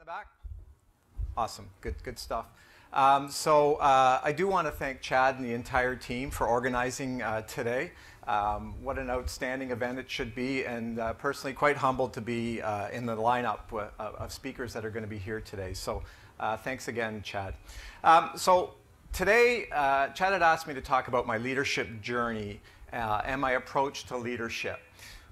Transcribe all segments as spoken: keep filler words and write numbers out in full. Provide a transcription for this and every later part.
In the back? Awesome. Good, good stuff. Um, so uh, I do want to thank Chad and the entire team for organizing uh, today. Um, what an outstanding event it should be, and uh, personally quite humbled to be uh, in the lineup uh, of speakers that are going to be here today. So uh, thanks again, Chad. Um, so today, uh, Chad had asked me to talk about my leadership journey uh, and my approach to leadership.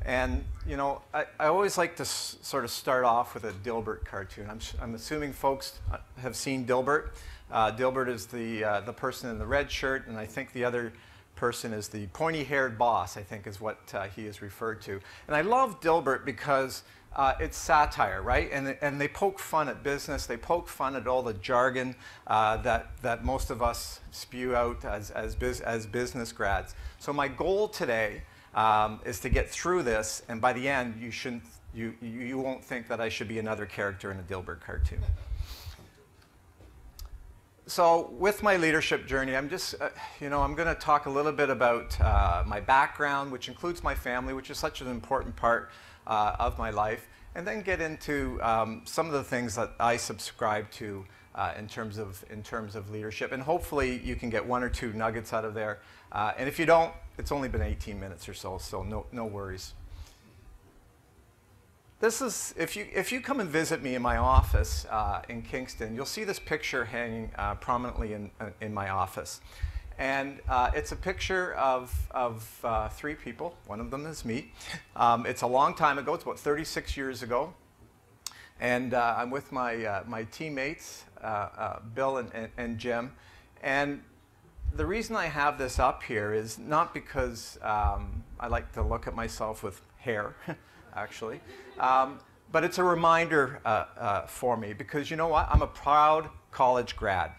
And, you know, I, I always like to s sort of start off with a Dilbert cartoon. I'm, I'm assuming folks have seen Dilbert. Uh, Dilbert is the, uh, the person in the red shirt, and I think the other person is the pointy-haired boss, I think is what uh, he is referred to. And I love Dilbert because uh, it's satire, right? And, and they poke fun at business. They poke fun at all the jargon uh, that, that most of us spew out as, as, bus as business grads. So my goal today Um, is to get through this, and by the end, you shouldn't, you, you, you won't think that I should be another character in a Dilbert cartoon. So with my leadership journey, I'm just, uh, you know, I'm going to talk a little bit about uh, my background, which includes my family, which is such an important part uh, of my life, and then get into um, some of the things that I subscribe to Uh, in terms of in terms of leadership, and hopefully you can get one or two nuggets out of there. Uh, and if you don't, it's only been eighteen minutes or so, so no no worries. This is if you if you come and visit me in my office uh, in Kingston, you'll see this picture hanging uh, prominently in uh, in my office, and uh, it's a picture of of uh, three people. One of them is me. Um, it's a long time ago. It's about thirty-six years ago. And uh, I'm with my, uh, my teammates, uh, uh, Bill and, and, and Jim. And the reason I have this up here is not because um, I like to look at myself with hair, actually, um, but it's a reminder uh, uh, for me because you know what? I'm a proud college grad.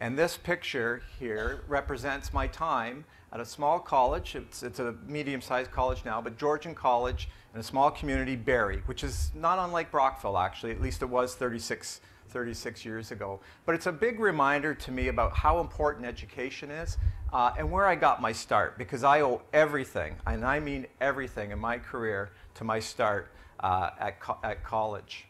And this picture here represents my time at a small college. It's, it's a medium-sized college now, but Georgian College in a small community, Barrie, which is not unlike Brockville, actually. At least it was thirty-six years ago. But it's a big reminder to me about how important education is uh, and where I got my start, because I owe everything, and I mean everything in my career, to my start uh, at, co at college.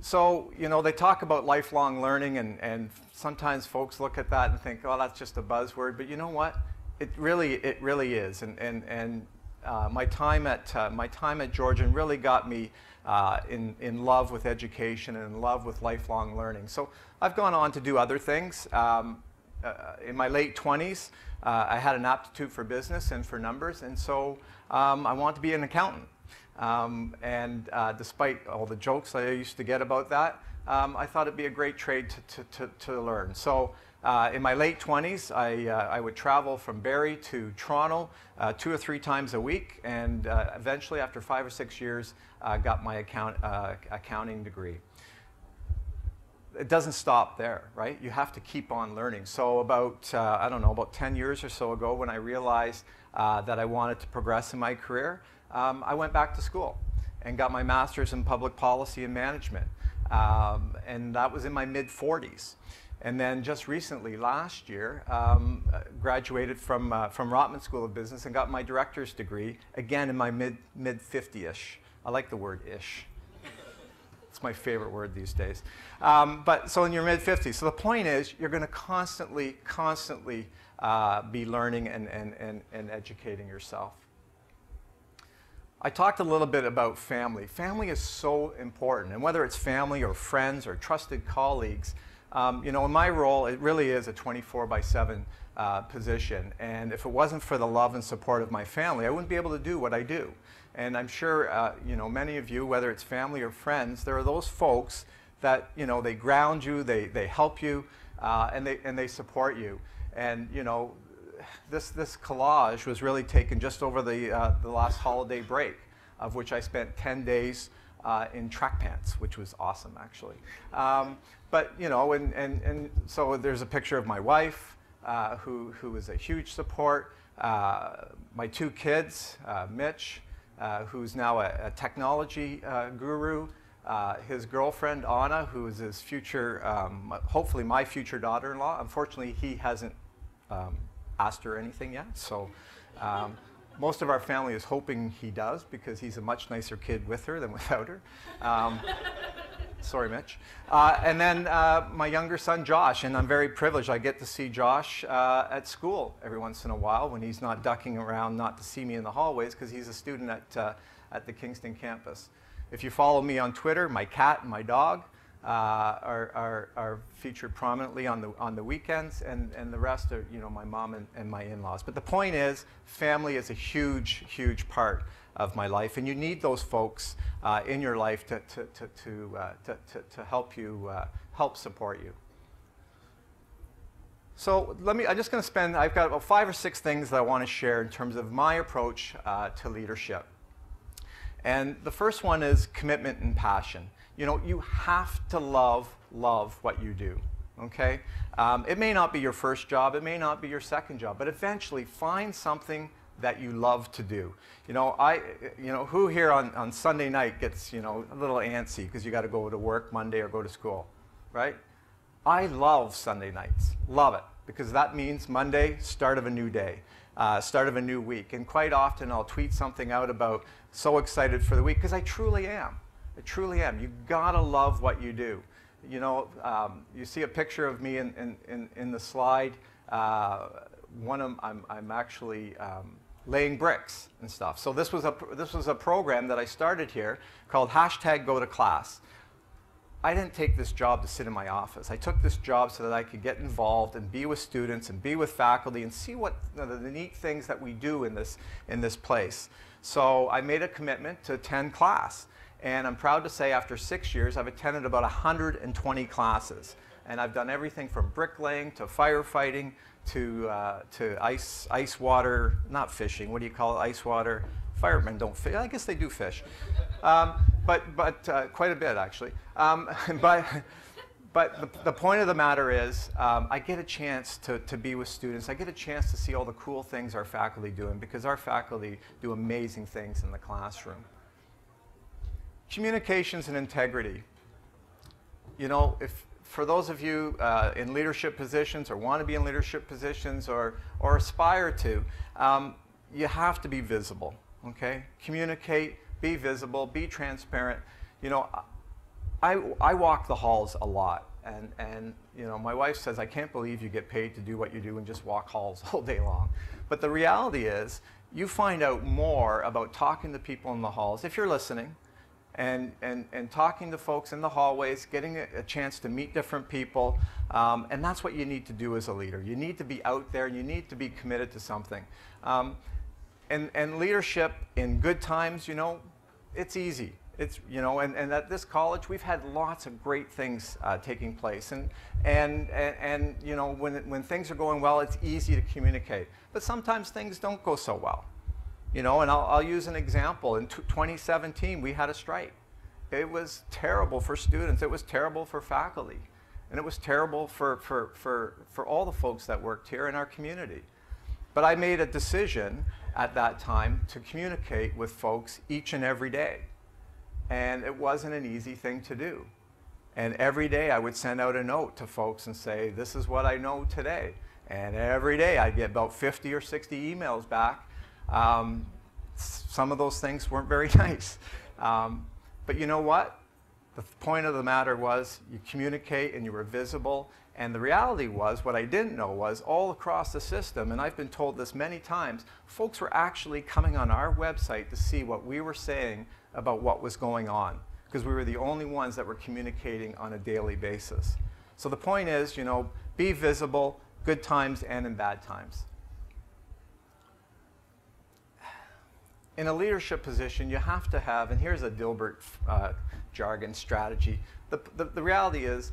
So, you know, they talk about lifelong learning, and, and sometimes folks look at that and think, oh, that's just a buzzword. But you know what? It really, it really is. And, and, and uh, my time at, uh, my time at Georgian really got me uh, in, in love with education and in love with lifelong learning. So I've gone on to do other things. Um, uh, in my late twenties, uh, I had an aptitude for business and for numbers, and so um, I wanted to be an accountant. Um, and uh, despite all the jokes I used to get about that, um, I thought it'd be a great trade to, to, to, to learn. So uh, in my late twenties, I, uh, I would travel from Barrie to Toronto uh, two or three times a week, and uh, eventually, after five or six years, I uh, got my account, uh, accounting degree. It doesn't stop there, right? You have to keep on learning. So about, uh, I don't know, about ten years or so ago, when I realized uh, that I wanted to progress in my career, Um, I went back to school and got my master's in public policy and management, um, and that was in my mid forties. And then just recently, last year, um, graduated from, uh, from Rotman School of Business and got my director's degree, again in my mid fifty-ish. I like the word ish. It's my favorite word these days. Um, but so in your mid fifties. So the point is, you're going to constantly, constantly uh, be learning and, and, and, and educating yourself. I talked a little bit about family. Family is so important, and whether it's family or friends or trusted colleagues, um, you know, in my role, it really is a twenty-four by seven uh, position. And if it wasn't for the love and support of my family, I wouldn't be able to do what I do. And I'm sure, uh, you know, many of you, whether it's family or friends, there are those folks that, you know, they ground you, they they help you, uh, and they and they support you. And you know. This, this collage was really taken just over the, uh, the last holiday break, of which I spent ten days uh, in track pants, which was awesome, actually. Um, but, you know, and, and, and so there's a picture of my wife, uh, who, who was a huge support, uh, my two kids, uh, Mitch, uh, who's now a, a technology uh, guru, Uh, his girlfriend, Anna, who is his future, um, hopefully my future daughter-in-law. Unfortunately, he hasn't Um, asked her anything yet, so um, most of our family is hoping he does, because he's a much nicer kid with her than without her. Um, sorry, Mitch. Uh, and then uh, my younger son, Josh, and I'm very privileged. I get to see Josh uh, at school every once in a while when he's not ducking around not to see me in the hallways, because he's a student at, uh, at the Kingston campus. If you follow me on Twitter, my cat and my dog uh, are, are, are featured prominently on the, on the weekends, and, and the rest are, you know, my mom and, and my in-laws. But the point is, family is a huge, huge part of my life, and you need those folks uh, in your life to, to, to, to, uh, to, to, to help you, uh, help support you. So let me, I'm just going to spend, I've got about five or six things that I want to share in terms of my approach uh, to leadership. And the first one is commitment and passion. You know, you have to love, love what you do, okay? Um, it may not be your first job, it may not be your second job, but eventually find something that you love to do. You know, I, you know, who here on, on Sunday night gets, you know, a little antsy because you got to go to work Monday or go to school, right? I love Sunday nights, love it, because that means Monday, start of a new day. Uh, start of a new week. And quite often I'll tweet something out about so excited for the week, because I truly am. I truly am. You gotta love what you do. You know, um, you see a picture of me in, in, in the slide. Uh, one of, I'm, I'm actually um, laying bricks and stuff. So this was, a, this was a program that I started here called hashtag go to class. I didn't take this job to sit in my office. I took this job so that I could get involved and be with students and be with faculty and see what, you know, the neat things that we do in this, in this place. So I made a commitment to attend class. And I'm proud to say after six years, I've attended about one hundred twenty classes. And I've done everything from bricklaying to firefighting to, uh, to ice, ice water, not fishing, what do you call it, ice water? Firemen don't fish. I guess they do fish. Um, but but uh, quite a bit, actually. Um, but but the, the point of the matter is um, I get a chance to, to be with students. I get a chance to see all the cool things our faculty do, because our faculty do amazing things in the classroom. Communications and integrity. You know, if for those of you uh, in leadership positions or want to be in leadership positions or, or aspire to, um, you have to be visible. Okay? Communicate, be visible, be transparent. You know, I, I walk the halls a lot, and, and you know, my wife says, I can't believe you get paid to do what you do and just walk halls all day long. But the reality is, you find out more about talking to people in the halls, if you're listening, and, and, and talking to folks in the hallways, getting a, a chance to meet different people, um, and that's what you need to do as a leader. You need to be out there, you need to be committed to something. Um, And, and leadership in good times, you know, it's easy. It's, you know, and, and at this college, we've had lots of great things uh, taking place. And, and, and, and you know, when, when things are going well, it's easy to communicate. But sometimes things don't go so well. You know, and I'll, I'll use an example. In twenty seventeen, we had a strike. It was terrible for students. It was terrible for faculty. And it was terrible for, for, for, for all the folks that worked here in our community. But I made a decision at that time to communicate with folks each and every day. And it wasn't an easy thing to do. And every day I would send out a note to folks and say, this is what I know today. And every day I'd get about fifty or sixty emails back. Um, some of those things weren't very nice. Um, but you know what? The point of the matter was you communicate and you were visible. And the reality was, what I didn't know was, all across the system, and I've been told this many times, folks were actually coming on our website to see what we were saying about what was going on, because we were the only ones that were communicating on a daily basis. So the point is, you know, be visible, good times and in bad times. In a leadership position, you have to have, and here's a Dilbert uh, jargon strategy, the, the, the reality is,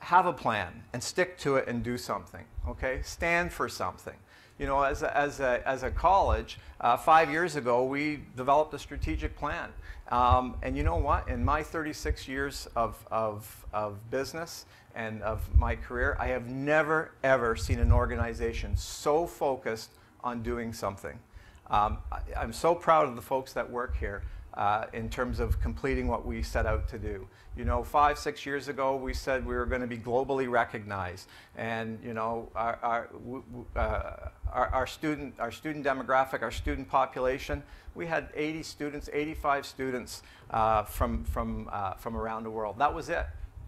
have a plan and stick to it and do something, okay? Stand for something. You know, as a, as a, as a college, uh, five years ago, we developed a strategic plan. Um, and you know what? In my thirty-six years of, of, of business and of my career, I have never, ever seen an organization so focused on doing something. Um, I, I'm so proud of the folks that work here. uh, in terms of completing what we set out to do. You know, five, six years ago, we said we were going to be globally recognized, and you know, our our, w w uh, our our student our student demographic, our student population. We had eighty students, eighty-five students uh, from from uh, from around the world. That was it.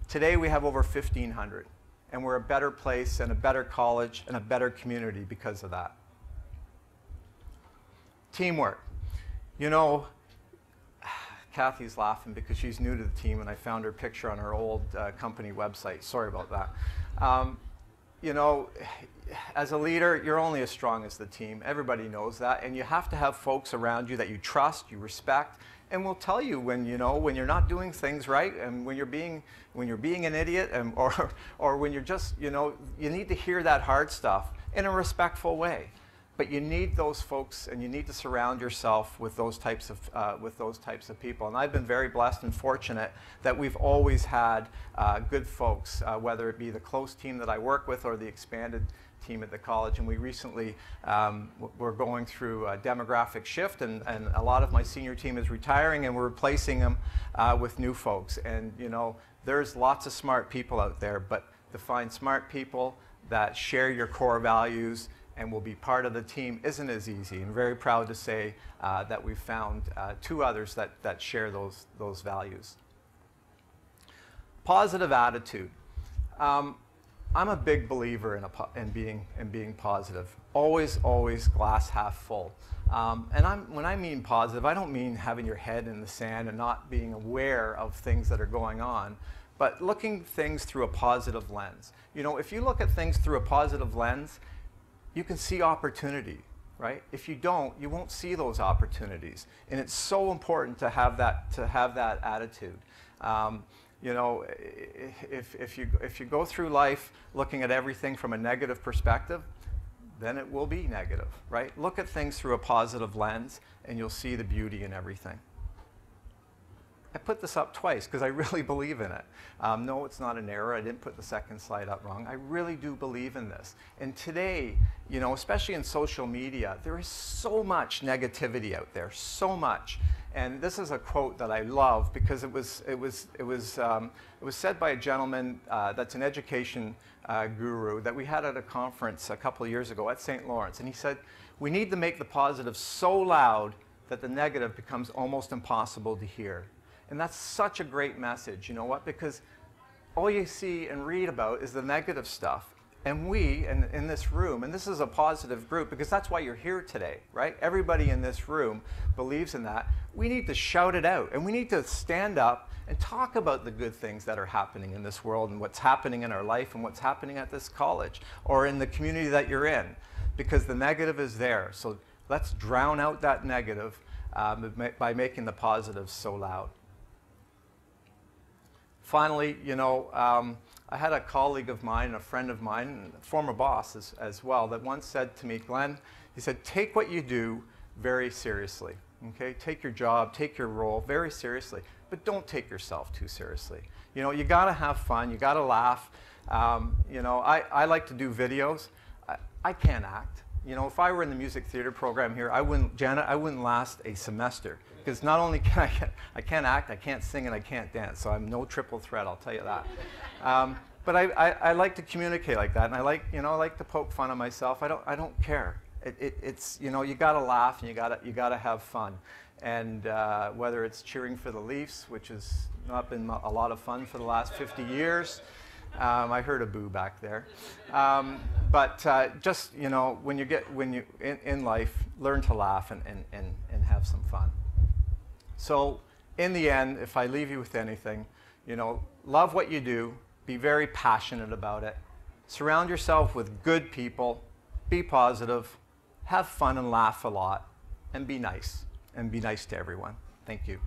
Today, we have over fifteen hundred. And we're a better place and a better college and a better community because of that. Teamwork. You know, Kathy's laughing because she's new to the team, and I found her picture on her old uh, company website. Sorry about that. Um, you know, as a leader, you're only as strong as the team. Everybody knows that. And you have to have folks around you that you trust, you respect, and will tell you when you know when you're not doing things right, and when you're being when you're being an idiot, and or or when you're just you know you need to hear that hard stuff in a respectful way. But you need those folks, and you need to surround yourself with those types of uh, with those types of people. And I've been very blessed and fortunate that we've always had uh, good folks, uh, whether it be the close team that I work with or the expanded team at the college. And we recently um, were going through a demographic shift, and, and a lot of my senior team is retiring, and we're replacing them uh, with new folks. And you know, there's lots of smart people out there, but to find smart people that share your core values and will be part of the team isn't as easy. I'm very proud to say uh, that we've found uh, two others that, that share those, those values. Positive attitude. Um, I'm a big believer in, a, in, being, in being positive. Always, always glass half full. Um, and I'm, when I mean positive, I don't mean having your head in the sand and not being aware of things that are going on, but looking things through a positive lens. You know, if you look at things through a positive lens, you can see opportunity, right? If you don't, you won't see those opportunities. And it's so important to have that, to have that attitude. Um, You know, if, if, you, if you go through life looking at everything from a negative perspective, then it will be negative, right? Look at things through a positive lens, and you'll see the beauty in everything. I put this up twice because I really believe in it. Um, no, it's not an error. I didn't put the second slide up wrong. I really do believe in this. And today, you know, especially in social media, there is so much negativity out there, so much. And this is a quote that I love because it was it was it was um, it was said by a gentleman uh, that's an education uh, guru that we had at a conference a couple of years ago at Saint Lawrence, and he said, "We need to make the positive so loud that the negative becomes almost impossible to hear." And that's such a great message, you know what? Because all you see and read about is the negative stuff. And we, in, in this room, and this is a positive group because that's why you're here today, right? Everybody in this room believes in that. We need to shout it out, and we need to stand up and talk about the good things that are happening in this world and what's happening in our life and what's happening at this college or in the community that you're in, because the negative is there. So let's drown out that negative um, by making the positives so loud. Finally, you know, um, I had a colleague of mine, a friend of mine, and a former boss as, as well, that once said to me, "Glenn," he said, "take what you do very seriously, okay? Take your job, take your role very seriously, but don't take yourself too seriously. You know, you gotta have fun, you gotta laugh. Um, you know, I, I like to do videos. I, I can't act. You know, if I were in the music theater program here, I wouldn't, Janet, I wouldn't last a semester. Because not only can I, I can't act, I can't sing, and I can't dance, so I'm no triple threat, I'll tell you that. Um, but I, I, I like to communicate like that, and I like, you know, I like to poke fun at myself. I don't, I don't care. It, it, it's, you know, you gotta laugh, and you gotta, you gotta have fun. And uh, whether it's cheering for the Leafs, which has not been a lot of fun for the last fifty years. Um, I heard a boo back there. Um, but uh, just, you know, when you get, when you, in, in life, learn to laugh and, and, and, and have some fun. So in the end, if I leave you with anything, you know, love what you do, be very passionate about it, surround yourself with good people, be positive, have fun and laugh a lot, and be nice, and be nice to everyone. Thank you.